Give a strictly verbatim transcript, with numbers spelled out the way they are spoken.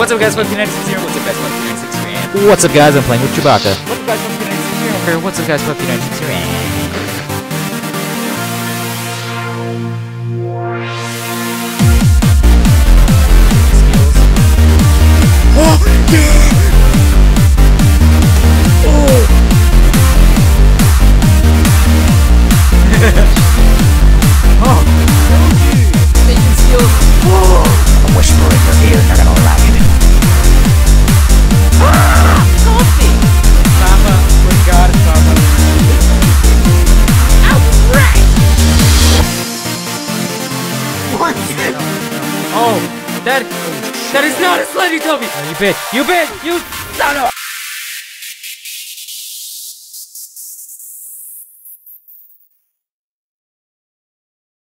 What's up, guys? Funky nine sixty here. What's up, guys? Funky nine sixty here. What's up, guys? I'm playing with Chewbacca. What's up, guys? Funky nine sixty here. What's up, guys? Funky nine sixty here. That, that is not a sled, you told me! No, you bitch! You bitch! You son of a-